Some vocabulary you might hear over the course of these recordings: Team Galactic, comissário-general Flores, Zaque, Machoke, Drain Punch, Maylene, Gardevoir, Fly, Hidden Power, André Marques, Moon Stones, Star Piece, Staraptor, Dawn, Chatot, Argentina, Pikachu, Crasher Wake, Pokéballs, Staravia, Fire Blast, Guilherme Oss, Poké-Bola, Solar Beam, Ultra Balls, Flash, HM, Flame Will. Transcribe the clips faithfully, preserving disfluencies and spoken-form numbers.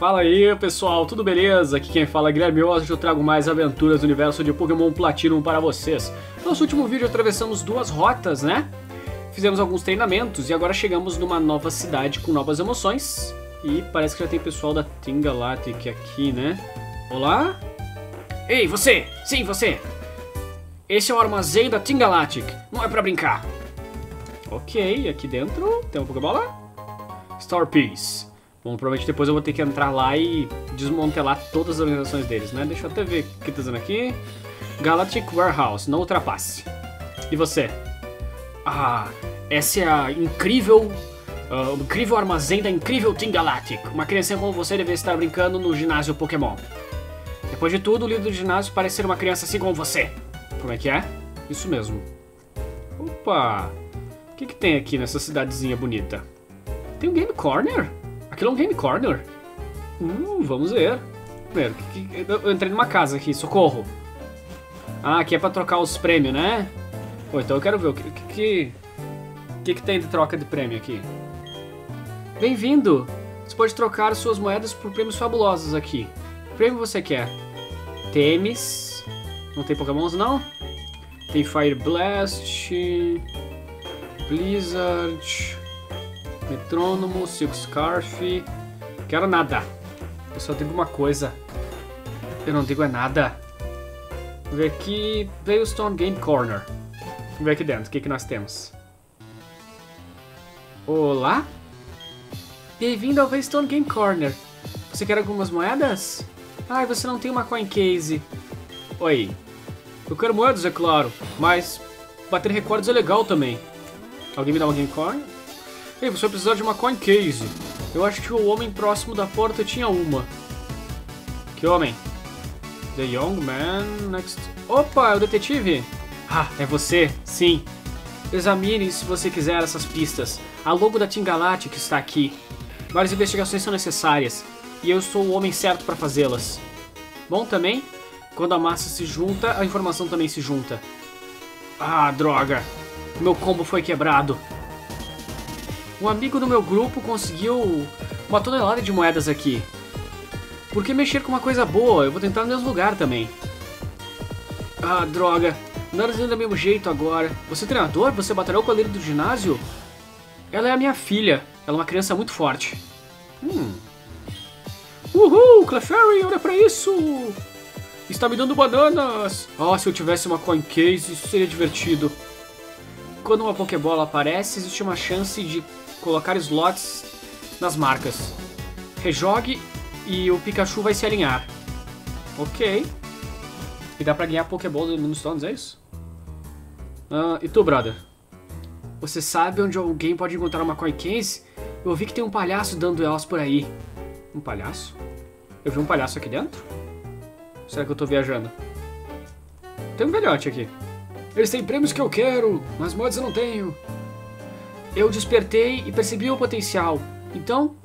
Fala aí pessoal, tudo beleza? Aqui quem fala é Guilherme Oss e eu trago mais aventuras do universo de Pokémon Platinum para vocês. No nosso último vídeo atravessamos duas rotas, né? Fizemos alguns treinamentos e agora chegamos numa nova cidade com novas emoções. E parece que já tem pessoal da Team Galactic aqui, né? Olá? Ei, você! Sim, você! Esse é o armazém da Team Galactic, não é pra brincar. Ok, aqui dentro tem uma Poké-Bola. Star Piece. Bom, provavelmente depois eu vou ter que entrar lá e desmantelar todas as organizações deles, né? Deixa eu até ver o que tá dizendo aqui. Galactic Warehouse, não ultrapasse. E você? Ah, essa é a incrível... Uh, o incrível armazém da incrível Team Galactic. Uma criança como você deve estar brincando no ginásio Pokémon. Depois de tudo, o líder do ginásio parece ser uma criança assim como você. Como é que é? Isso mesmo. Opa! O que que tem aqui nessa cidadezinha bonita? Tem um Game Corner? Aquilo é um Game Corner? Hum, vamos ver. Primeiro, que, que, eu entrei numa casa aqui, socorro. Ah, aqui é pra trocar os prêmios, né? Pô, então eu quero ver o que que, que, que tem de troca de prêmio aqui. Bem-vindo! Você pode trocar suas moedas por prêmios fabulosos aqui. Que prêmio você quer? T Ms. Não tem Pokémons, não? Tem Fire Blast, Blizzard... Metrônomo, Silk Scarf. Quero nada. Eu só digo uma coisa. Eu não digo é nada. Vamos ver aqui. Play Stone Game Corner. Vamos ver aqui dentro. O que, que nós temos? Olá? Bem-vindo ao Play Stone Game Corner. Você quer algumas moedas? Ah, você não tem uma Coin Case. Oi. Eu quero moedas, é claro. Mas bater recordes é legal também. Alguém me dá uma Game Corner? Ei, você vai precisar de uma Coin Case. Eu acho que o homem próximo da porta tinha uma. Que homem? The young man next... Opa, é o detetive? Ah, é você? Sim. Examine, se você quiser, essas pistas. A logo da Team Galactic está aqui. Várias investigações são necessárias. E eu sou o homem certo para fazê-las. Bom também, quando a massa se junta, a informação também se junta. Ah, droga. Meu combo foi quebrado. Um amigo do meu grupo conseguiu uma tonelada de moedas aqui. Por que mexer com uma coisa boa? Eu vou tentar no mesmo lugar também. Ah, droga. Nada do mesmo jeito agora. Você é treinador? Você batalhou com a líder do ginásio? Ela é a minha filha. Ela é uma criança muito forte. Hum. Uhul, Clefairy, olha pra isso! Está me dando bananas! Ah, oh, se eu tivesse uma Coin Case, isso seria divertido. Quando uma Pokébola aparece, existe uma chance de colocar slots nas marcas. Rejogue e o Pikachu vai se alinhar. Ok. E dá pra ganhar Pokéballs do Moon Stones, é isso? Ah, e tu, brother? Você sabe onde alguém pode encontrar uma Coin Case? Eu vi que tem um palhaço dando elas por aí. Um palhaço? Eu vi um palhaço aqui dentro? Será que eu tô viajando? Tem um velhote aqui. Eles têm prêmios que eu quero, mas moedas eu não tenho. Eu despertei e percebi o potencial. Então,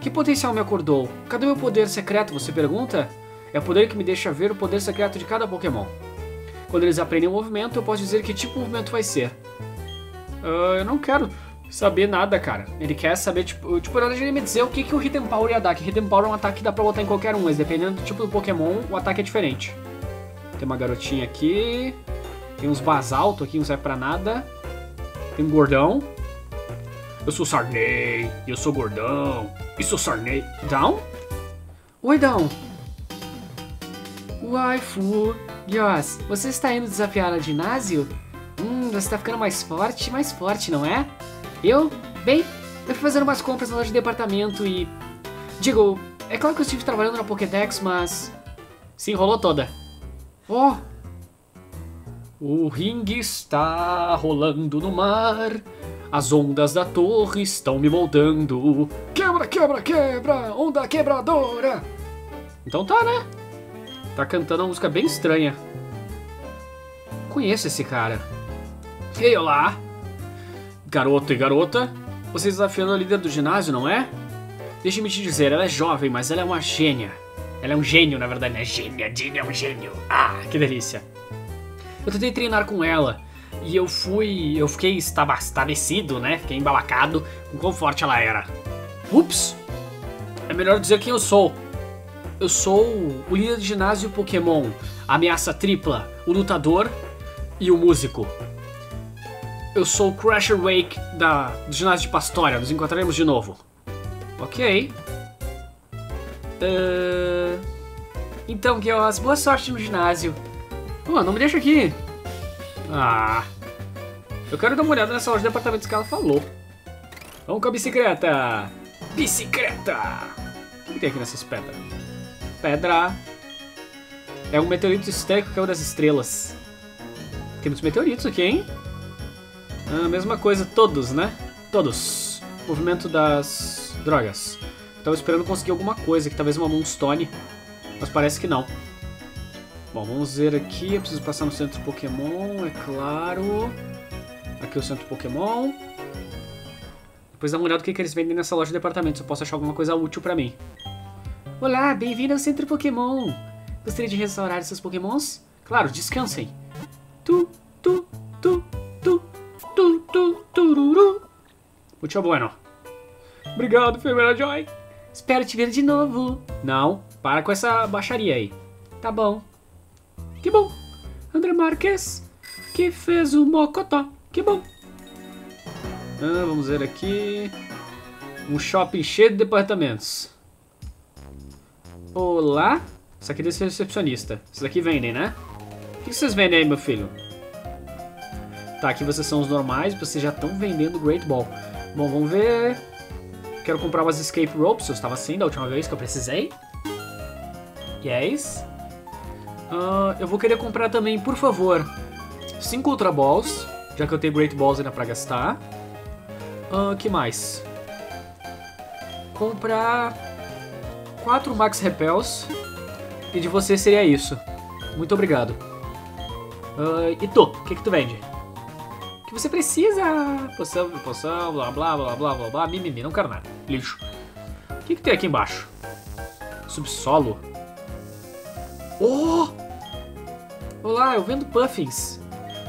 que potencial me acordou? Cadê meu poder secreto, você pergunta? É o poder que me deixa ver o poder secreto de cada Pokémon. Quando eles aprendem o movimento, eu posso dizer que tipo de movimento vai ser. Uh, eu não quero saber nada, cara. Ele quer saber, tipo, tipo na verdade ele me dizer o que, que o Hidden Power ia dar. Que Hidden Power é um ataque que dá pra botar em qualquer um, mas dependendo do tipo do Pokémon, o ataque é diferente. Tem uma garotinha aqui... Tem uns basalto aqui, não serve pra nada. Tem um gordão. Eu sou Sarney, eu sou gordão. E sou Sarney. Down? Oi, Down. Uai, Fu. Yos, você está indo desafiar a ginásio? Hum, você está ficando mais forte, mais forte, não é? Eu? Bem, eu fui fazendo umas compras na loja de departamento e... Digo, é claro que eu estive trabalhando na Pokédex, mas... Se enrolou toda. Oh... O ringue está rolando no mar, as ondas da torre estão me moldando. Quebra, quebra, quebra, onda quebradora. Então tá, né? Tá cantando uma música bem estranha. Conheço esse cara. Ei, olá. Garoto e garota, você está desafiando a líder do ginásio, não é? Deixa-me te dizer, ela é jovem, mas ela é uma gênia. Ela é um gênio, na verdade, né? Gênia, gênia, é um gênio. Ah, que delícia. Eu tentei treinar com ela e eu fui, eu fiquei estabastecido, né? Fiquei embalacado com quão forte ela era. Ups! É melhor dizer quem eu sou. Eu sou o líder de ginásio Pokémon, a ameaça tripla, o lutador e o músico. Eu sou o Crasher Wake da, do ginásio de Pastoria. Nos encontraremos de novo. Ok. Uh... Então, Guilherme, boa sorte no ginásio. Oh, não me deixa aqui. Ah. Eu quero dar uma olhada nessa loja de departamentos que ela falou. Vamos com a bicicleta. Bicicleta. O que tem aqui nessas pedras? Pedra. É um meteorito histérico que é uma das estrelas. Tem muitos meteoritos aqui, hein? A mesma coisa, todos, né? Todos. Movimento das drogas. Tava esperando conseguir alguma coisa, que talvez uma Moon Stone, mas parece que não. Bom, vamos ver aqui. Eu preciso passar no centro Pokémon, é claro. Aqui é o centro Pokémon. Depois dá uma olhada no que eles vendem nessa loja de departamentos. Eu posso achar alguma coisa útil pra mim. Olá, bem-vindo ao centro Pokémon. Gostaria de restaurar seus Pokémons? Claro, descansem. Tu, tu, tu, tu. Tu, tu, tururu. Muito bueno. Obrigado, Femera Joy. Espero te ver de novo. Não, para com essa baixaria aí. Tá bom. Que bom. André Marques, que fez o mocotó. Que bom. Ah, vamos ver aqui. Um shopping cheio de departamentos. Olá. Isso aqui é desse recepcionista. Vocês aqui vendem, né? O que vocês vendem aí, meu filho? Tá, aqui vocês são os normais, vocês já estão vendendo Great Ball. Bom, vamos ver. Quero comprar umas Escape Ropes, eu estava assim da última vez que eu precisei. Yes. Uh, eu vou querer comprar também, por favor, cinco Ultra Balls, já que eu tenho Great Balls ainda pra gastar. O uh, que mais? Comprar quatro Max Repels. E de você seria isso. Muito obrigado. Uh, e tu? O que que tu vende? Você precisa... Poção, poção, blá, blá, blá, blá, blá, blá, mimimi, não quero nada. Lixo. O que que tem aqui embaixo? Subsolo. Oh! Olá, eu vendo puffins.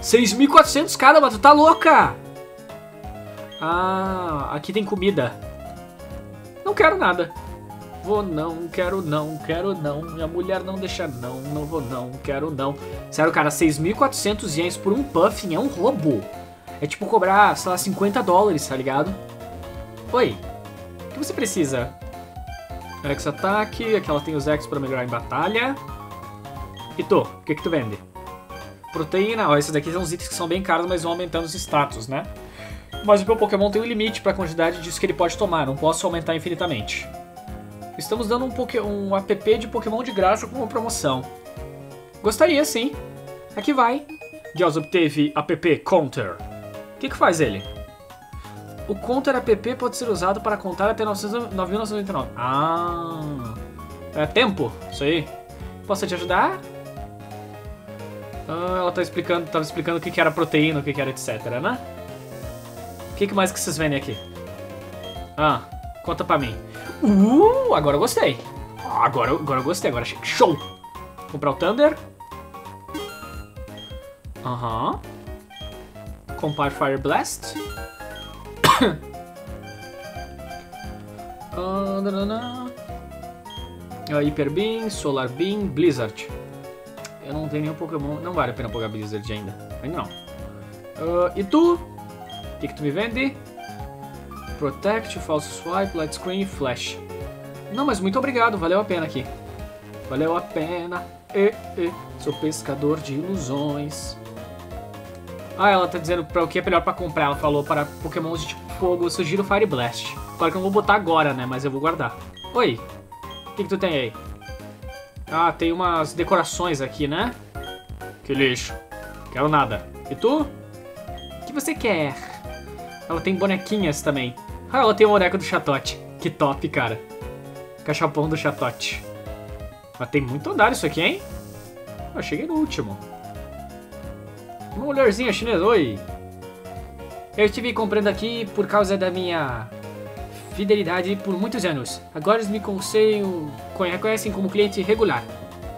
seis mil e quatrocentos cada, mas tu tá louca! Ah, aqui tem comida. Não quero nada. Vou não, quero não, quero não. Minha mulher não deixa não, não vou não, quero não. Sério, cara, seis mil e quatrocentos ienes por um puffin é um roubo. É tipo cobrar, sei lá, cinquenta dólares, tá ligado? Oi, o que você precisa? X ataque, aqui ela tem os X pra melhorar em batalha. E tu, o que que tu vende? Proteína, ó, esses daqui são os itens que são bem caros, mas vão aumentando os status, né? Mas o meu Pokémon tem um limite pra quantidade disso que ele pode tomar, não posso aumentar infinitamente. Estamos dando um, poké, um app de Pokémon de graça com uma promoção. Gostaria, sim. Aqui vai. Jaws obteve app Counter. O que que faz ele? O Counter app pode ser usado para contar até nove mil novecentos e noventa e nove. Ah, é tempo? Isso aí. Posso te ajudar? Ah, ela tá explicando, tava explicando o que que era proteína, o que que era etc, né? O que que mais que vocês vendem aqui? Ah, conta pra mim. Uh, agora eu gostei. Agora, agora eu gostei, agora achei show. Vou comprar o Thunder. Aham. Uhum. Comprar Fire Blast. uh, Hyper Beam, Solar Beam, Blizzard. Eu não tenho nenhum Pokémon. Não vale a pena pegar Blizzard ainda. Ainda não. Uh, e tu? O que que tu me vende? Protect, False Swipe, Light Screen e Flash. Não, mas muito obrigado, valeu a pena aqui. Valeu a pena. E, e, sou pescador de ilusões. Ah, ela tá dizendo pra o que é melhor pra comprar. Ela falou para Pokémon de tipo fogo, eu sugiro Fire Blast. Claro que eu não vou botar agora, né, mas eu vou guardar. Oi, o que que tu tem aí? Ah, tem umas decorações aqui, né? Que lixo, quero nada. E tu? O que você quer? Ela tem bonequinhas também. Ah, ela tem o boneco do Chatot. Que top, cara. Cachapão do Chatot. Mas tem muito andar isso aqui, hein? Eu cheguei no último. Uma mulherzinha chinesa. Oi. Eu estive comprando aqui por causa da minha fidelidade por muitos anos. Agora eles me conselham, reconhecem como cliente regular.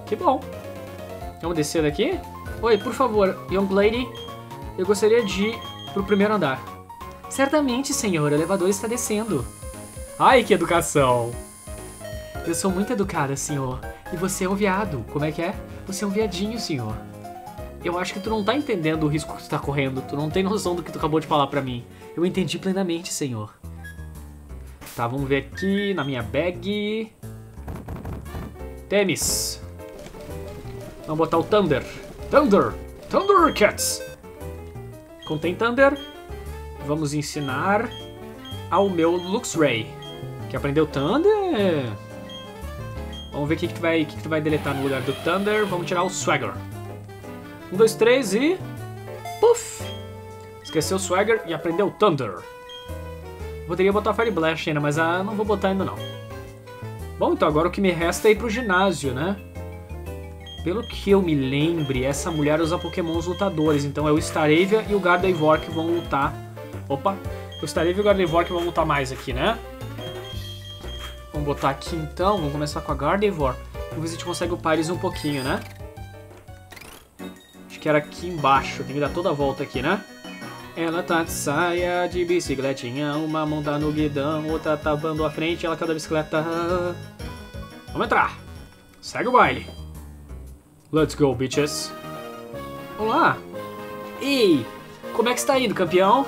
Que bom. Vamos descer daqui. Oi, por favor, young lady. Eu gostaria de ir pro primeiro andar. Certamente, senhor. O elevador está descendo. Ai, que educação. Eu sou muito educada, senhor. E você é um viado. Como é que é? Você é um viadinho, senhor. Eu acho que tu não tá entendendo o risco que tu tá correndo. Tu não tem noção do que tu acabou de falar pra mim. Eu entendi plenamente, senhor. Tá, vamos ver aqui na minha bag. Temis. Vamos botar o Thunder. Thunder! Thundercats! Contém Thunder. Vamos ensinar ao meu Luxray, que aprendeu Thunder. Vamos ver o que, que, tu vai, que, que tu vai deletar no lugar do Thunder. Vamos tirar o Swagger. Um, dois, três e... Puff! Esqueceu o Swagger e aprendeu Thunder. Poderia botar Fire Blast ainda, mas ah, não vou botar ainda não. Bom, então agora o que me resta é ir pro ginásio, né? Pelo que eu me lembre, essa mulher usa pokémons lutadores. Então é o Staravia e o Gardevoir que vão lutar. Opa! O Staravia e o Gardevoir que vão lutar mais aqui, né? Vamos botar aqui então. Vamos começar com a Gardevoir. Vamos ver se a gente consegue upar eles um pouquinho, né? Acho que era aqui embaixo. Tem que dar toda a volta aqui, né? Ela tá de saia, de bicicletinha, uma mão tá no guidão, outra tá bando à frente, ela tá da bicicleta. Vamos entrar! Segue o baile! Let's go, bitches! Olá! Ei! Como é que está indo, campeão?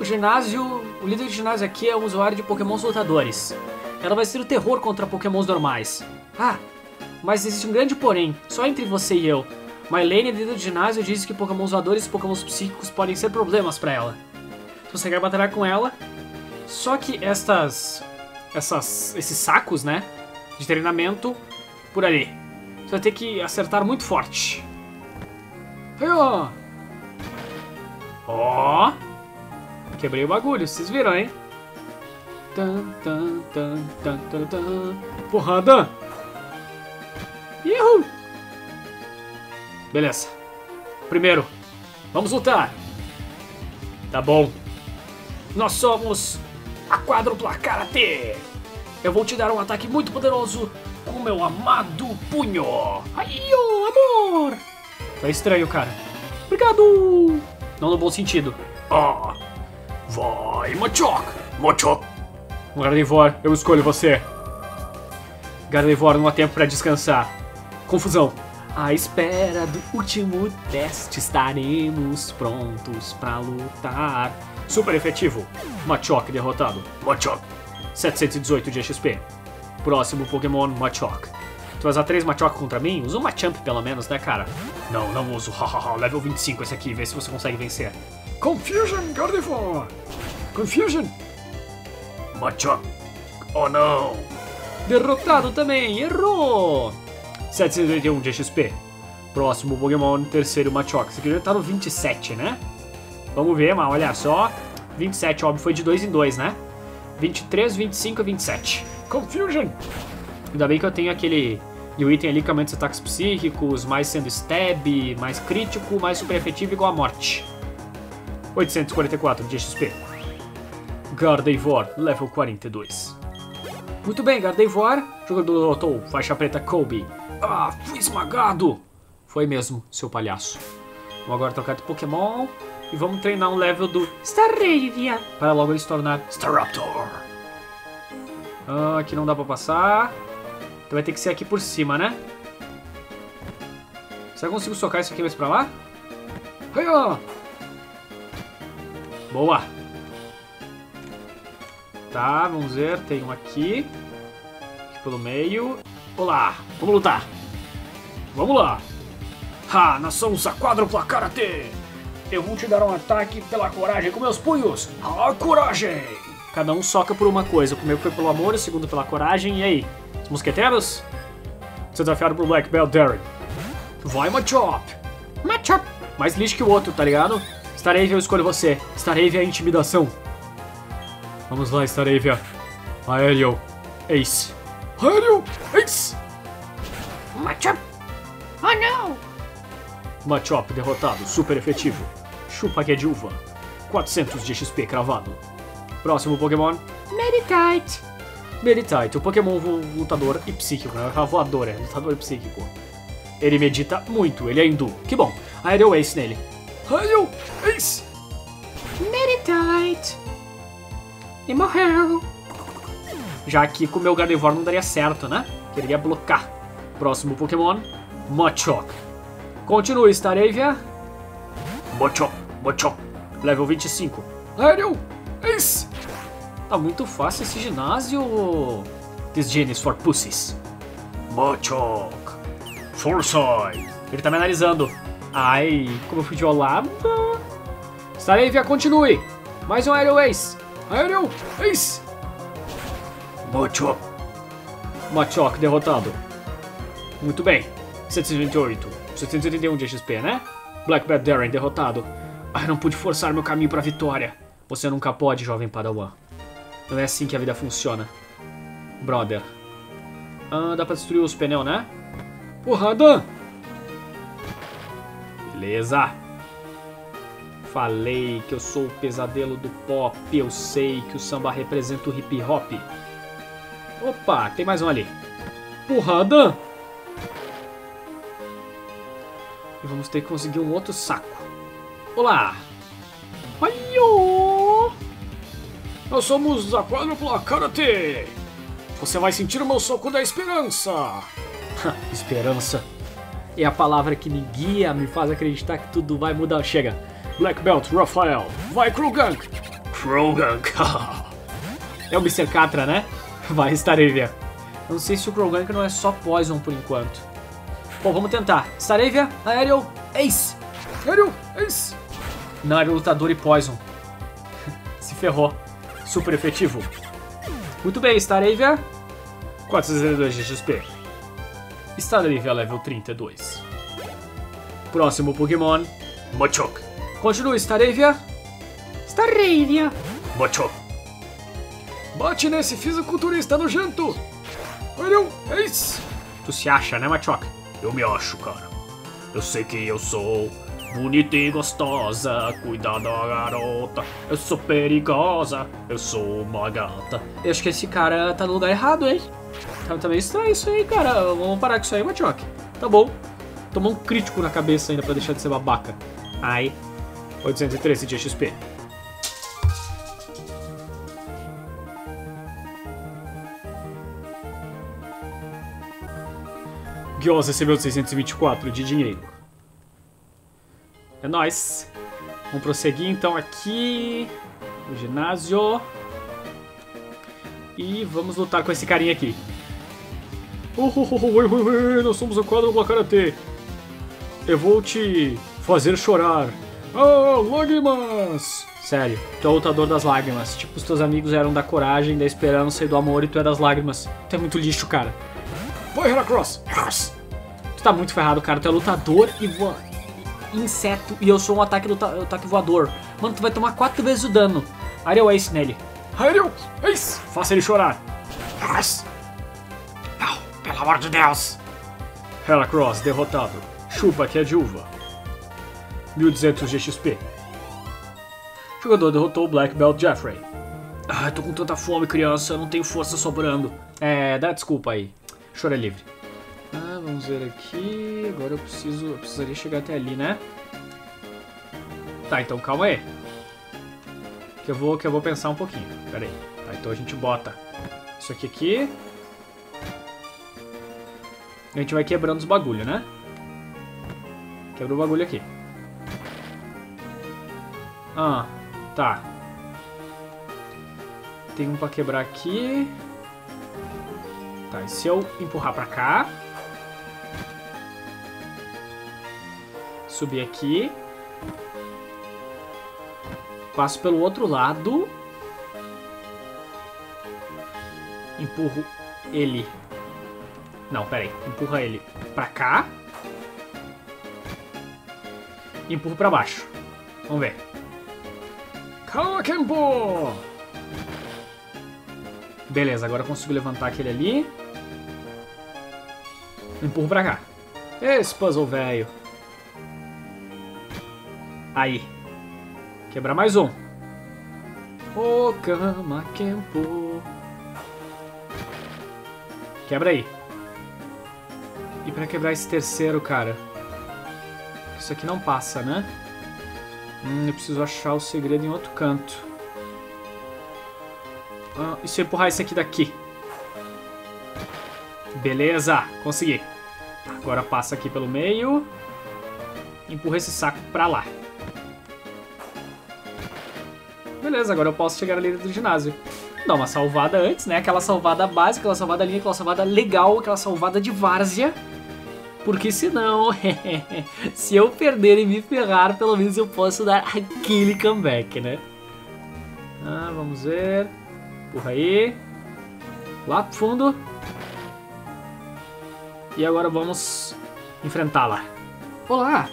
O ginásio... O líder de ginásio aqui é um usuário de pokémons lutadores. Ela vai ser o terror contra pokémons normais. Ah! Mas existe um grande porém, só entre você e eu. Maylene, dentro do ginásio, diz que pokémons voadores e pokémons psíquicos podem ser problemas pra ela. Se você quer batalhar com ela... Só que estas... Essas... Esses sacos, né? De treinamento... Por ali. Você vai ter que acertar muito forte. Ó! Ó! Quebrei o bagulho, vocês viram, hein? Porrada! Ihu! Beleza. Primeiro, vamos lutar. Tá bom. Nós somos a quádrupla Karate. Eu vou te dar um ataque muito poderoso com meu amado punho. Ai, oh, amor. Tá estranho, cara. Obrigado. Não no bom sentido. Ah, vai, Machoke. Machoke. Gardevoir, eu escolho você. Gardevoir, não há tempo pra descansar. Confusão. À espera do último teste, estaremos prontos pra lutar. Super efetivo. Machoke derrotado. Machoke. setecentos e dezoito de X P. Próximo Pokémon, Machoke. Tu vai usar três Machoke contra mim? Usa um Machamp pelo menos, né, cara? Não, não uso. Hahaha. Level vinte e cinco esse aqui. Vê se você consegue vencer. Confusion, Gardevoir. Confusion. Machoke. Oh, não. Derrotado também. Errou. setecentos e oitenta e um de X P. Próximo Pokémon, terceiro Machoke. Esse aqui já tá no vinte e sete, né? Vamos ver, mas olha só. vinte e sete, óbvio, foi de dois em dois, né? vinte e três, vinte e cinco e vinte e sete. Confusion! Ainda bem que eu tenho aquele o item ali que aumenta os ataques psíquicos, mais sendo stab, mais crítico, mais super efetivo igual a morte. oitocentos e quarenta e quatro de X P. Gardevoir, level quarenta e dois. Muito bem, Gardevoir. Jogador derrotou faixa preta Kobe. Ah, fui esmagado! Foi mesmo, seu palhaço. Vamos agora trocar de Pokémon e vamos treinar um level do Staravia para logo ele se tornar Staraptor. Ah, aqui não dá pra passar. Então vai ter que ser aqui por cima, né? Será que eu consigo socar isso aqui mais pra lá? Boa! Tá, vamos ver. Tem um aqui. Aqui pelo meio. Olá, vamos lutar. Vamos lá. Ha, nós somos a quádrupla Karate. Eu vou te dar um ataque pela coragem com meus punhos. A coragem. Cada um soca por uma coisa. O primeiro foi pelo amor, o segundo pela coragem. E aí, os mosqueteiros? Você desafiado por Black Belt Derry. Vai, Machop. Machop. Mais lixo que o outro, tá ligado? Staravia, eu escolho você. Staravia é intimidação. Vamos lá, Staravia. Aerial Ace. Aerial Ace! Machop! Oh não! Machop derrotado, super efetivo. Chupa que é de uva. quatrocentos de X P cravado. Próximo Pokémon: Meditite. Meditite, o Pokémon lutador e psíquico, né? Voador, é lutador e psíquico. Ele medita muito, ele é hindu. Que bom! Aerial Ace nele. Aerial Ace! Meditite! E morreu. já que com o meu Gardevoir não daria certo, né? Queria blocar. Próximo Pokémon, Machoke. Continue, Staravia. Machoke, Machoke. Level vinte e cinco. Aerial Ace. Tá muito fácil esse ginásio. This genius for pussies. Machoke. Foresight. Ele tá me analisando. Ai, como eu fui de olado. Staravia, continue. Mais um Aerial Ace. Aerial Ace. Machoke. Machoke derrotado. Muito bem. setecentos e vinte e oito. setecentos e oitenta e um de X P, né? Black Bat Darren derrotado. Ai, não pude forçar meu caminho pra vitória. Você nunca pode, jovem Padawan. Não é assim que a vida funciona. Brother. Ah, dá pra destruir os pneus, né? Porrada! Beleza. Falei que eu sou o pesadelo do pop. Eu sei que o samba representa o hip hop. Opa, tem mais um ali. Porrada! E vamos ter que conseguir um outro saco. Olá! Aiô! Nós somos a quadrupla Karate! Você vai sentir o meu soco da esperança! Esperança é a palavra que me guia, me faz acreditar que tudo vai mudar. Chega! Black Belt, Rafael! Vai, Krogunk! Krogunk! É o mister Catra, né? Vai, Staravia. Eu não sei se o Krogunk não é só Poison por enquanto. Bom, vamos tentar. Staravia, Aerial Ace. Aerial Ace. Não, era o lutador e Poison. Se ferrou. Super efetivo. Muito bem, Staravia. quatrocentos e dois de X P. Staravia, level trinta e dois. Próximo Pokémon. Machoke. Continua, Staravia. Staravia. Machoke. Bate nesse fisiculturista nojento. Aerial Ace. Tu se acha, né, Machoke? Eu me acho, cara. Eu sei que eu sou bonita e gostosa. Cuida da garota. Eu sou perigosa. Eu sou uma gata. Eu acho que esse cara tá no lugar errado, hein? Tá, tá meio estranho isso aí, cara. Vamos parar com isso aí, Machoke. Tá bom. Tomou um crítico na cabeça ainda pra deixar de ser babaca. Ai. oitocentos e treze de X P. Guilherme Oss recebeu seiscentos e vinte e quatro de dinheiro. É nóis. Vamos prosseguir então aqui no ginásio. E vamos lutar com esse carinha aqui. Oh, oh, oh, oh, oh, nós somos o quadro do Karate. Eu vou te fazer chorar. Oh, lágrimas. Sério, tu é o lutador das lágrimas. Tipo, os teus amigos eram da coragem, da esperança e do amor, e tu é das lágrimas. Tu é muito lixo, cara. Vai, Heracross! Tu tá muito ferrado, cara. Tu é lutador e voa... inseto. E eu sou um ataque, luta... ataque voador. Mano, tu vai tomar quatro vezes o dano. Aerial Ace nele. Aerial Ace! Faça ele chorar. Não, pelo amor de Deus. Heracross derrotado. Chupa que é de uva. mil e duzentos de X P. O jogador derrotou o Black Belt Jeffrey. Ah, eu tô com tanta fome, criança. Eu não tenho força sobrando. É, dá desculpa aí. Chora livre. Ah, vamos ver aqui. Agora eu preciso. Eu precisaria chegar até ali, né? Tá, então calma aí. Que eu vou, que eu vou pensar um pouquinho. Pera aí. Tá, então a gente bota isso aqui aqui. E a gente vai quebrando os bagulho, né? Quebra o bagulho aqui. Ah, tá. Tem um pra quebrar aqui. Tá, e se eu empurrar pra cá, subir aqui, passo pelo outro lado, empurro ele, não, pera aí, empurra ele pra cá, e empurro pra baixo, vamos ver. Calma, Kempo! Beleza, agora eu consigo levantar aquele ali. Empurro pra cá. Esse puzzle velho. Aí. Quebrar mais um. O Kama Kempo. Quebra aí. E pra quebrar esse terceiro, cara. Isso aqui não passa, né? Hum, eu preciso achar o segredo em outro canto. Ah, e se eu empurrar esse aqui daqui? Beleza, consegui. Agora passa aqui pelo meio. Empurra esse saco pra lá. Beleza, agora eu posso chegar ali dentro do ginásio. Vou dar uma salvada antes, né? Aquela salvada básica, aquela salvada linha, aquela salvada legal, aquela salvada de várzea. Porque senão, se eu perder e me ferrar, pelo menos eu posso dar aquele comeback, né? Ah, vamos ver. Empurra aí. Lá pro fundo. E agora vamos enfrentá-la. Olá!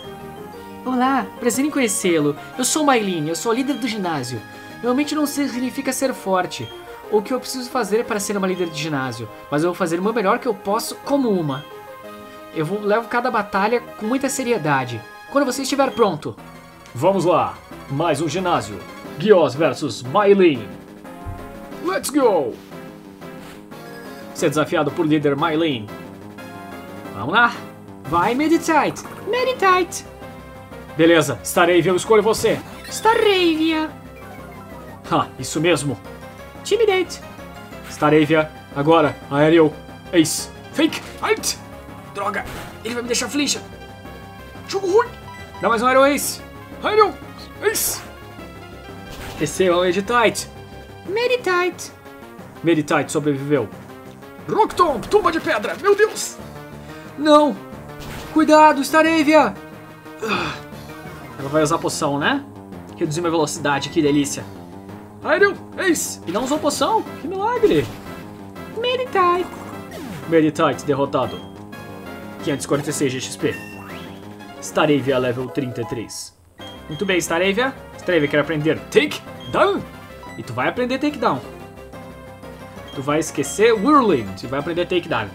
Olá, prazer em conhecê-lo. Eu sou Maylene, eu sou a líder do ginásio. Realmente não significa ser forte. O que eu preciso fazer para ser uma líder de ginásio. Mas eu vou fazer o meu melhor que eu posso como uma. Eu vou, levo cada batalha com muita seriedade. Quando você estiver pronto. Vamos lá, mais um ginásio. Guilherme versus Maylene. Let's go! Você é desafiado por líder Maylene. Vamos lá. Vai, Meditite. Meditite. Beleza, Staravia, eu escolho você. Staravia. Ah, isso mesmo. Intimidate. Staravia, agora, Aerial Ace. Fake, alt. Droga, ele vai me deixar flecha. Jogo ruim. Dá mais um Aerial Ace. Aerial Ace. Receba o Meditite. Meditite. Meditite sobreviveu. Rock Tomb, tumba de pedra, meu Deus. Não. Cuidado, Staravia. Ela vai usar poção, né? Reduzir minha velocidade, que delícia. Aerial Ace! E não usou poção? Que milagre! Meditite! Meditite derrotado. quinhentos e quarenta e seis de X P. Staravia level trinta e três. Muito bem, Staravia. Staravia quer aprender Take Down. E tu vai aprender Take Down. Tu vai esquecer Whirlwind e vai aprender Take Down.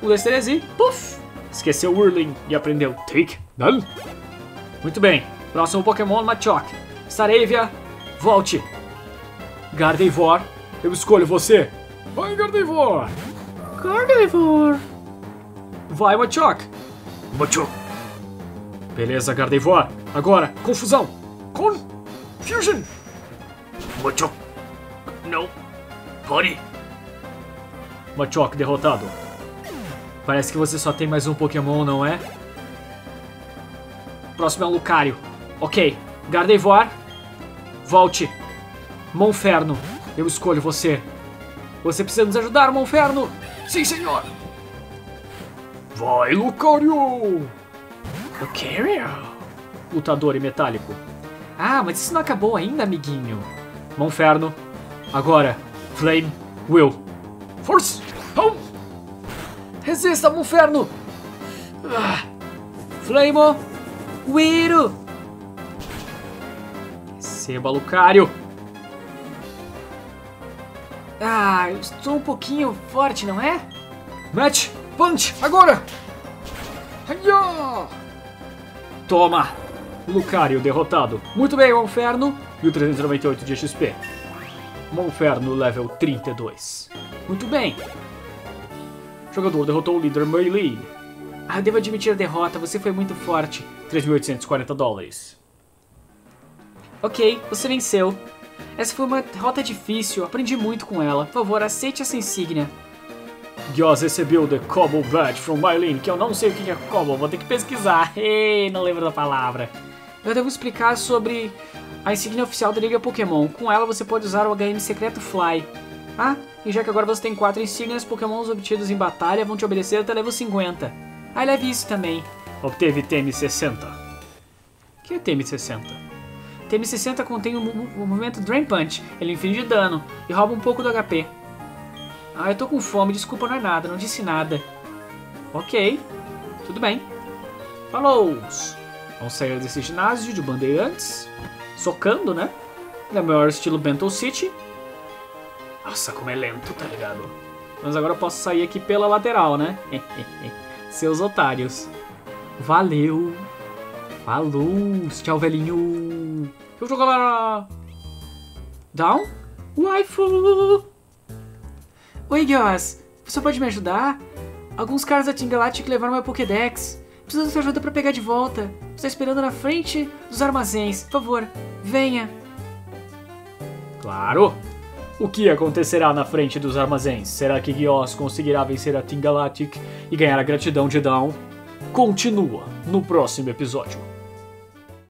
Um, dois, três e... Puff! Esqueceu Whirlwind e aprendeu Take Down. Muito bem, próximo Pokémon, Machoke. Staravia, volte. Gardevoir, eu escolho você. Vai, Gardevoir. Gardevoir. Vai, Machoke. Machoke. Beleza, Gardevoir. Agora, confusão. Confusion. Machoke. Não. Pode. Machoke derrotado. Parece que você só tem mais um Pokémon, não é? Próximo é um Lucario. Ok. Gardevoir. Volte. Monferno. Eu escolho você. Você precisa nos ajudar, Monferno. Sim, senhor. Vai, Lucario. Lucario. Lutador e metálico. Ah, mas isso não acabou ainda, amiguinho. Monferno. Agora. Flame. Will. Force. Home. Resista, Monferno. Ah. Flame. Uiro! Receba, Lucario! Ah, eu estou um pouquinho forte, não é? Match! Punch! Agora! Toma! Lucario derrotado. Muito bem, Monferno. mil trezentos e noventa e oito de X P. Monferno, level trinta e dois. Muito bem. O jogador derrotou o líder Maylene. Ah, devo admitir a derrota. Você foi muito forte. três mil oitocentos e quarenta dólares. Ok, você venceu. Essa foi uma derrota difícil, aprendi muito com ela. Por favor, aceite essa insígnia. Guios recebeu The Cobble Badge from Maylene, que eu não sei o que é Cobble, vou ter que pesquisar. Ei, não lembro da palavra. Eu devo explicar sobre a insígnia oficial da Liga Pokémon. Com ela você pode usar o H M secreto Fly. Ah, e já que agora você tem quatro insígnias, Pokémons obtidos em batalha vão te obedecer até level cinquenta. Ah, leve isso também. Obteve T M sessenta. O que é T M sessenta? T M sessenta contém o, o movimento Drain Punch. Ele inflige dano e rouba um pouco do H P. Ah, eu tô com fome, desculpa, não é nada, não disse nada. Ok, tudo bem. Falou! Vamos sair desse ginásio de bandeirantes. Socando, né? É o maior estilo Bento City. Nossa, como é lento, tá ligado? Mas agora eu posso sair aqui pela lateral, né? Seus otários. Valeu. Falou. Tchau, velhinho. Eu jogo lá. Down. Waifu. Oi, Guios. Você pode me ajudar? Alguns caras da Team Galactic levaram meu Pokédex. Preciso da sua ajuda pra pegar de volta. Estou esperando na frente dos armazéns. Por favor, venha. Claro. O que acontecerá na frente dos armazéns? Será que Oss conseguirá vencer a Team Galactic e ganhar a gratidão de Dawn? Continua no próximo episódio.